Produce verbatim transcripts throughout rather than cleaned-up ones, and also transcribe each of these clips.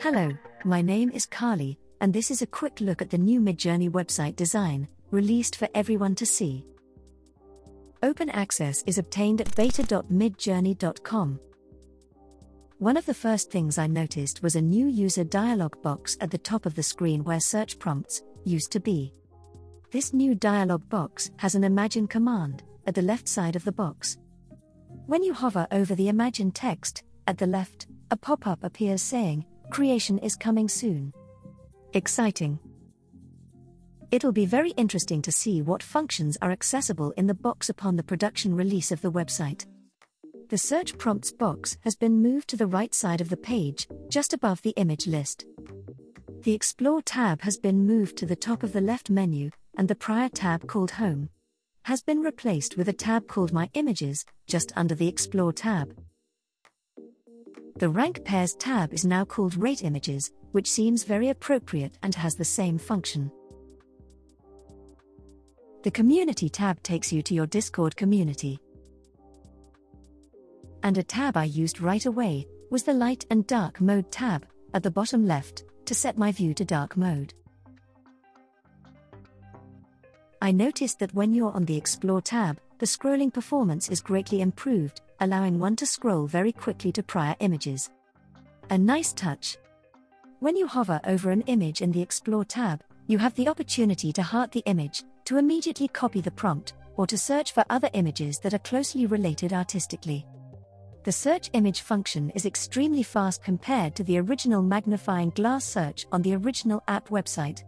Hello, my name is Carly, and this is a quick look at the new Midjourney website design, released for everyone to see. Open access is obtained at beta dot midjourney dot com. One of the first things I noticed was a new user dialog box at the top of the screen where search prompts used to be. This new dialog box has an Imagine command at the left side of the box. When you hover over the Imagine text, at the left, a pop-up appears saying, "Creation is coming soon." Exciting! It'll be very interesting to see what functions are accessible in the box upon the production release of the website. The search prompts box has been moved to the right side of the page, just above the image list. The Explore tab has been moved to the top of the left menu, and the prior tab called Home has been replaced with a tab called My Images, just under the Explore tab. The Rank Pairs tab is now called Rate Images, which seems very appropriate and has the same function. The Community tab takes you to your Discord community. And a tab I used right away was the Light and Dark Mode tab, at the bottom left, to set my view to dark mode. I noticed that when you're on the Explore tab, the scrolling performance is greatly improved, allowing one to scroll very quickly to prior images. A nice touch. When you hover over an image in the Explore tab, you have the opportunity to heart the image, to immediately copy the prompt, or to search for other images that are closely related artistically. The search image function is extremely fast compared to the original magnifying glass search on the original app website.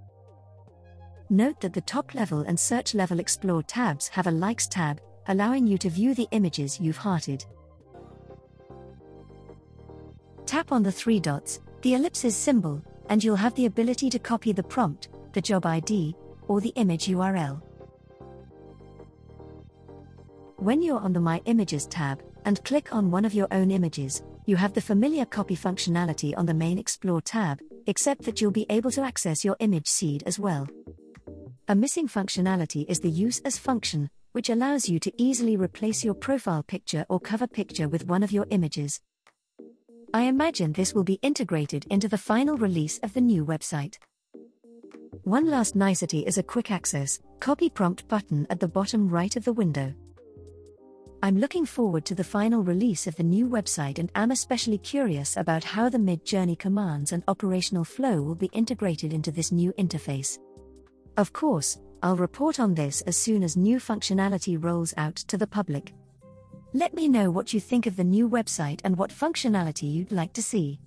Note that the top level and search level Explore tabs have a Likes tab, allowing you to view the images you've hearted. Tap on the three dots, the ellipsis symbol, and you'll have the ability to copy the prompt, the job I D, or the image U R L. When you're on the My Images tab, and click on one of your own images, you have the familiar copy functionality on the main Explore tab, except that you'll be able to access your image seed as well. A missing functionality is the Use As function, which allows you to easily replace your profile picture or cover picture with one of your images. I imagine this will be integrated into the final release of the new website. One last nicety is a quick access, copy prompt button at the bottom right of the window. I'm looking forward to the final release of the new website and am especially curious about how the Midjourney commands and operational flow will be integrated into this new interface. Of course, I'll report on this as soon as new functionality rolls out to the public. Let me know what you think of the new website and what functionality you'd like to see.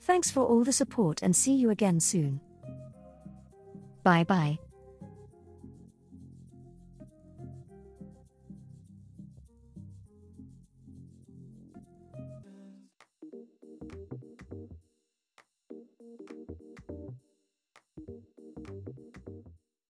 Thanks for all the support and see you again soon. Bye bye.